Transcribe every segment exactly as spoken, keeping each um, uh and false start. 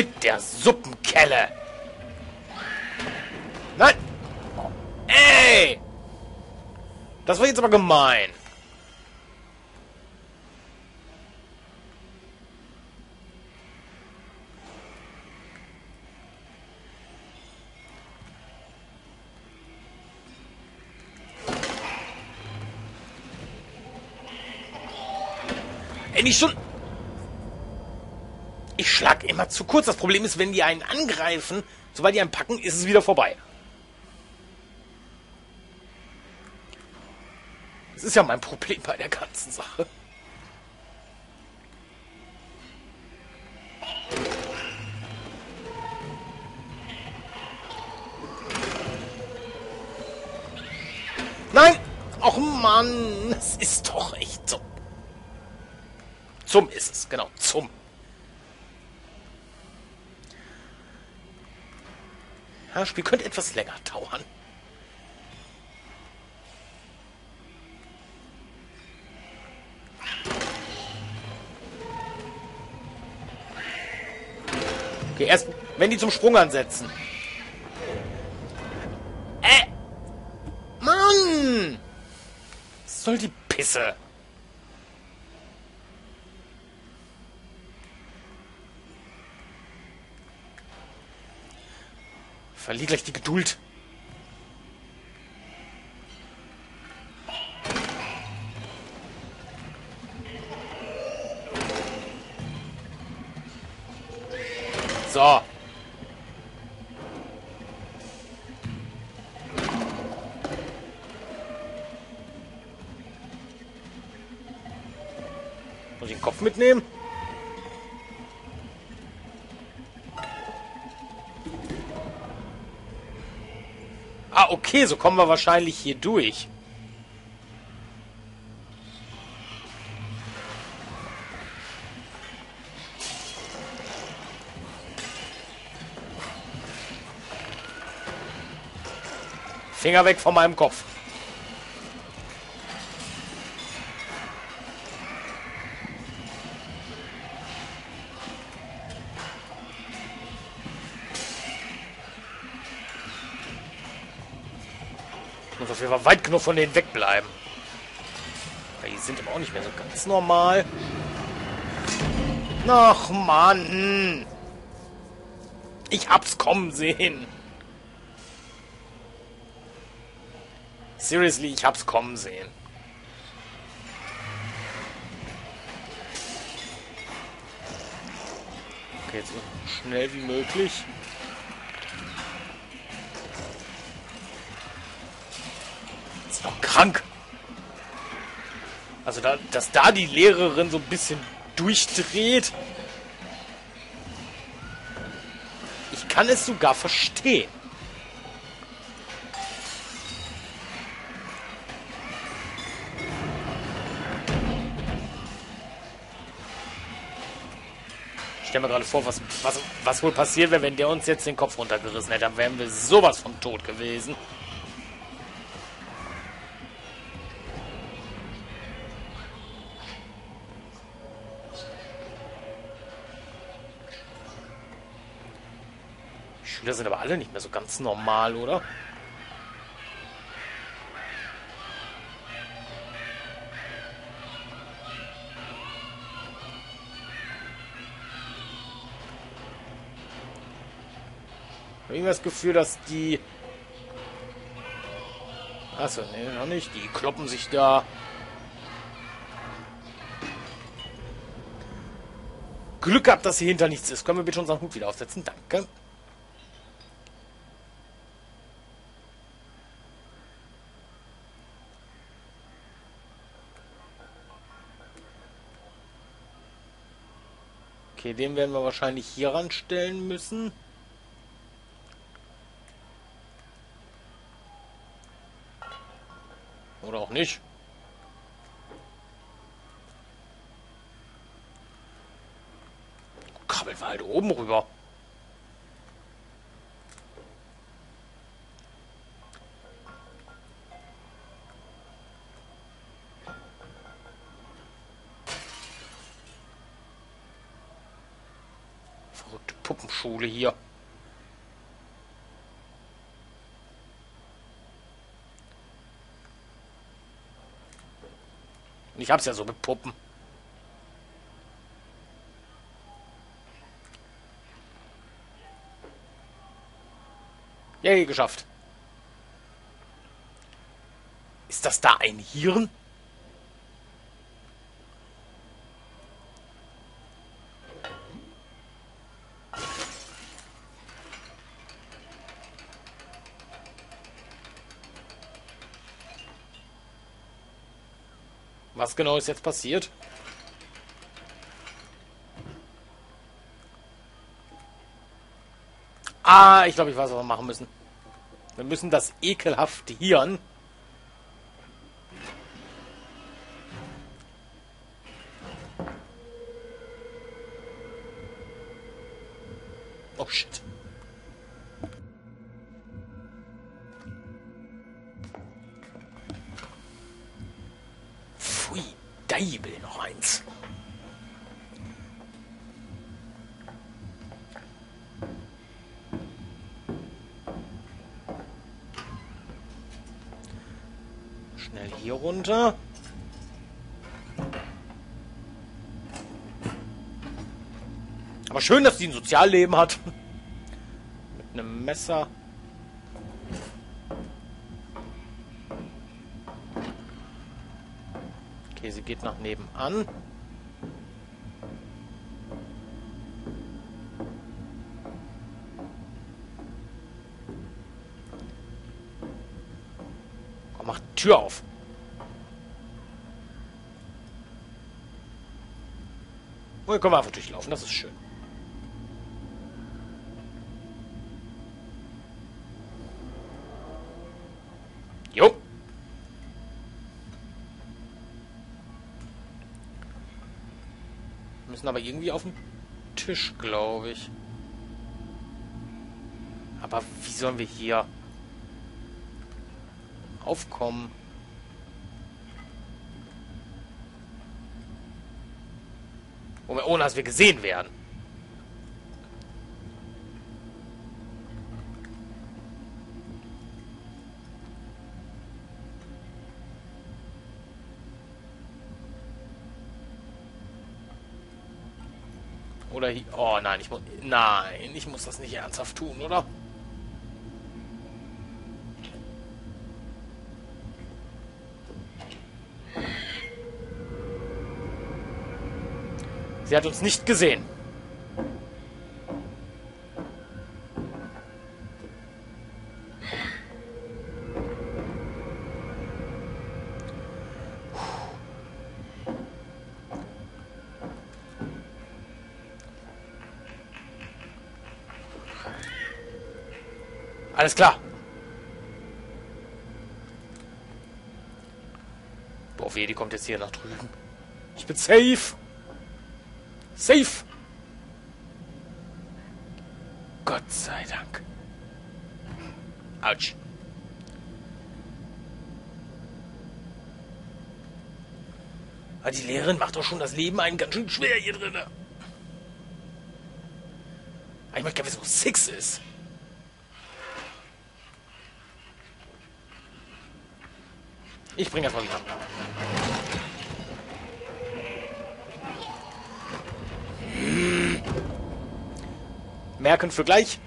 mit der Suppenkelle. Nein! Ey! Das war jetzt aber gemein. Ey, nicht schon... Ich schlag immer zu kurz. Das Problem ist, wenn die einen angreifen, sobald die einen packen, ist es wieder vorbei. Das ist ja mein Problem bei der ganzen Sache. Nein! Och Mann, das ist doch echt so. Zum ist es, genau, zum. Ja, das Spiel könnte etwas länger dauern. Okay, erst wenn die zum Sprung ansetzen. Äh! Mann! Was soll die Pisse? Verliere gleich die Geduld. So. Muss ich den Kopf mitnehmen? Okay, so kommen wir wahrscheinlich hier durch. Finger weg von meinem Kopf. Muss auf jeden Fall weit genug von denen wegbleiben. Die sind aber auch nicht mehr so ganz normal. Ach Mann. Ich hab's kommen sehen. Seriously, ich hab's kommen sehen. Okay, jetzt so schnell wie möglich. Doch krank. Also, da, dass da die Lehrerin so ein bisschen durchdreht. Ich kann es sogar verstehen. Ich stelle mir gerade vor, was, was, was wohl passiert wäre, wenn der uns jetzt den Kopf runtergerissen hätte. Dann wären wir sowas von tot gewesen. Schüler sind aber alle nicht mehr so ganz normal, oder? Ich habe irgendwie das Gefühl, dass die... Achso, ne, noch nicht. Die kloppen sich da. Glück gehabt, dass hier hinter nichts ist. Können wir bitte unseren Hut wieder aufsetzen? Danke. Okay, den werden wir wahrscheinlich hier ranstellen müssen. Oder auch nicht. Krabbeln wir halt oben rüber. Puppenschule hier. Und ich hab's ja so mit Puppen. Yay, geschafft. Ist das da ein Hirn? Was genau ist jetzt passiert? Ah, ich glaube, ich weiß, was wir machen müssen. Wir müssen das ekelhafte Hirn Oh, shit. Pfui, Deibel, noch eins. Schnell hier runter. Aber schön, dass sie ein Sozialleben hat. Mit einem Messer. Okay, sie geht nach nebenan. Komm, mach die Tür auf. Und dann können wir einfach durchlaufen, das ist schön. Jo. Wir müssen aber irgendwie auf den Tisch, glaube ich. Aber wie sollen wir hier aufkommen? Ohne dass wir gesehen werden. Oder hier. Oh nein, ich muss. Nein, ich muss das nicht ernsthaft tun, oder? Sie hat uns nicht gesehen. Alles klar. Boah, weh, die kommt jetzt hier nach drüben. Ich bin safe. Safe! Gott sei Dank. Autsch. Aber die Lehrerin macht doch schon das Leben einen ganz schön schwer hier drin. Ich möchte gerne wissen, wo Six ist. Ich bringe das mal wieder. Merken für gleich.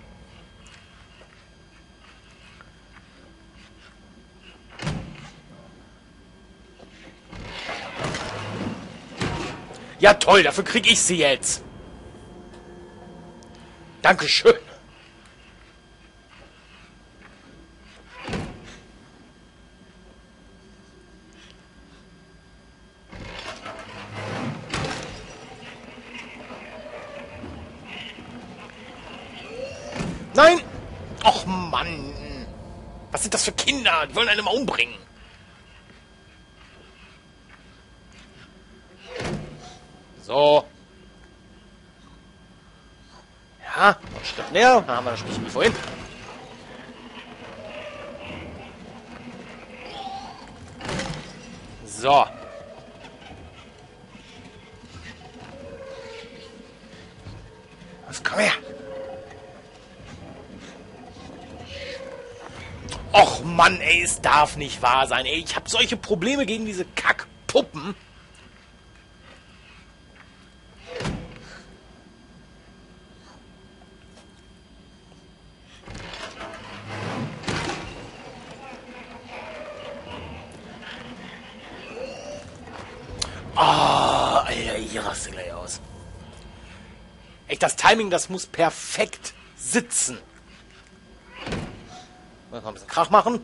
Ja toll, dafür kriege ich sie jetzt. Dankeschön. Nein! Och Mann! Was sind das für Kinder? Die wollen einen mal umbringen. So. Ja, noch einen Schritt näher. Da haben wir das Spiel wie vorhin. So. Was, komm her! Och Mann, ey, es darf nicht wahr sein, ey. Ich hab solche Probleme gegen diese Kackpuppen. Ah, oh, Alter, hier raste gleich aus. Echt, das Timing, das muss perfekt sitzen. Mal ein bisschen Krach machen.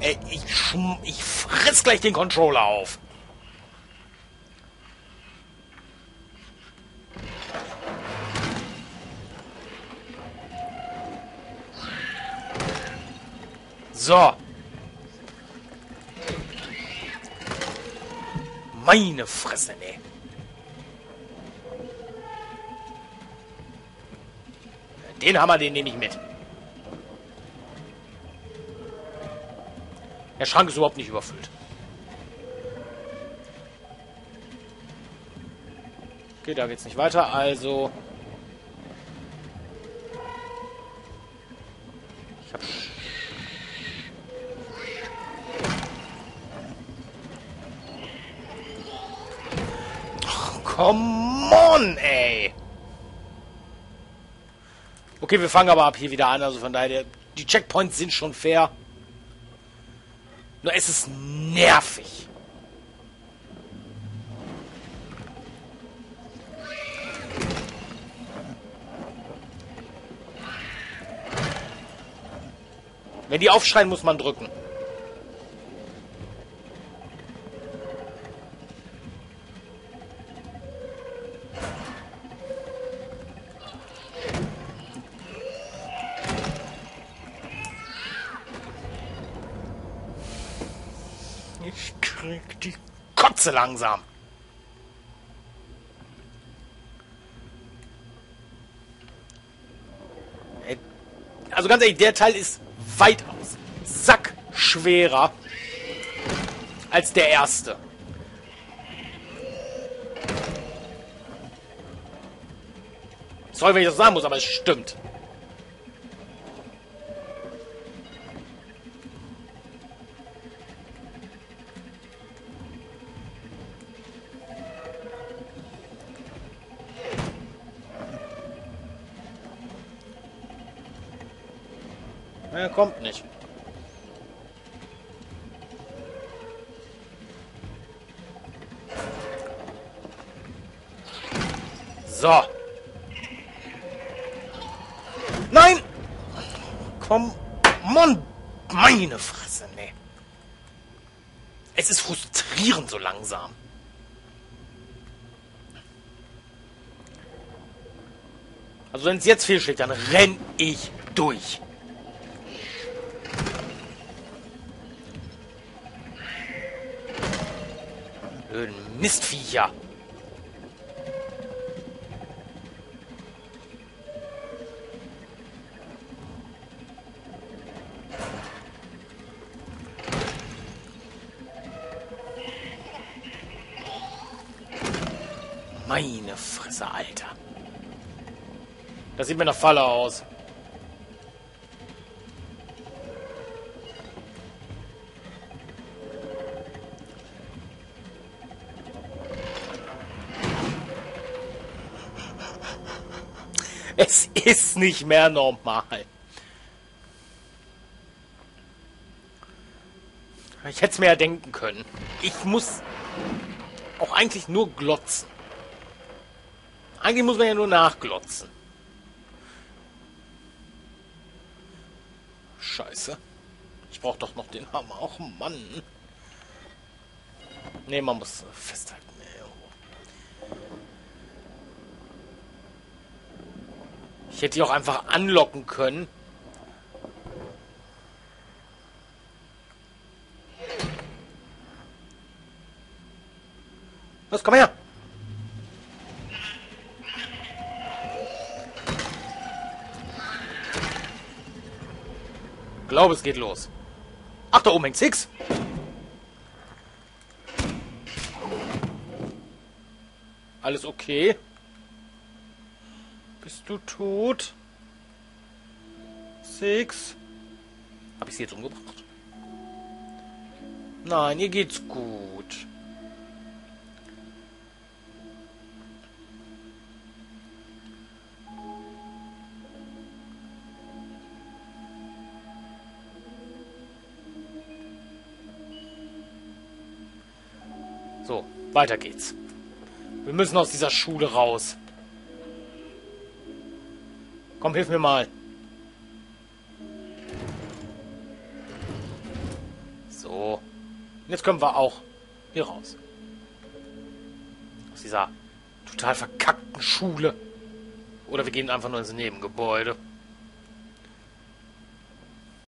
Ey, ich, ich friss gleich den Controller auf. So. Meine Fresse, ne. Den Hammer, den nehme ich mit. Der Schrank ist überhaupt nicht überfüllt. Okay, da geht's nicht weiter, also... Ich hab... Come on, ey! Okay, wir fangen aber ab hier wieder an, also von daher, die Checkpoints sind schon fair. Nur es ist nervig. Wenn die aufschreien, muss man drücken. Ich krieg die Kotze langsam. Also ganz ehrlich, der Teil ist weitaus sackschwerer als der erste. Sorry, wenn ich das sagen muss, aber es stimmt. Er kommt nicht. So. Nein! Komm, Mann! Meine Fresse, nee. Es ist frustrierend so langsam. Also wenn es jetzt fehlschlägt, dann renn ich durch. Mistviecher. Meine Fresse, Alter. Das sieht mir nach Falle aus. Es ist nicht mehr normal. Ich hätte es mir ja denken können. Ich muss auch eigentlich nur glotzen. Eigentlich muss man ja nur nachglotzen. Scheiße. Ich brauche doch noch den Hammer. Ach Mann. Ne, man muss festhalten. Ich hätte die auch einfach anlocken können. Los, komm her! glaube, es geht los. Ach, da oben hängt Six. Alles okay? Bist du tot? Six? Habe ich sie jetzt umgebracht? Nein, ihr geht's gut. So, weiter geht's. Wir müssen aus dieser Schule raus. Komm, hilf mir mal. So. Jetzt können wir auch hier raus. Aus dieser total verkackten Schule. Oder wir gehen einfach nur ins Nebengebäude.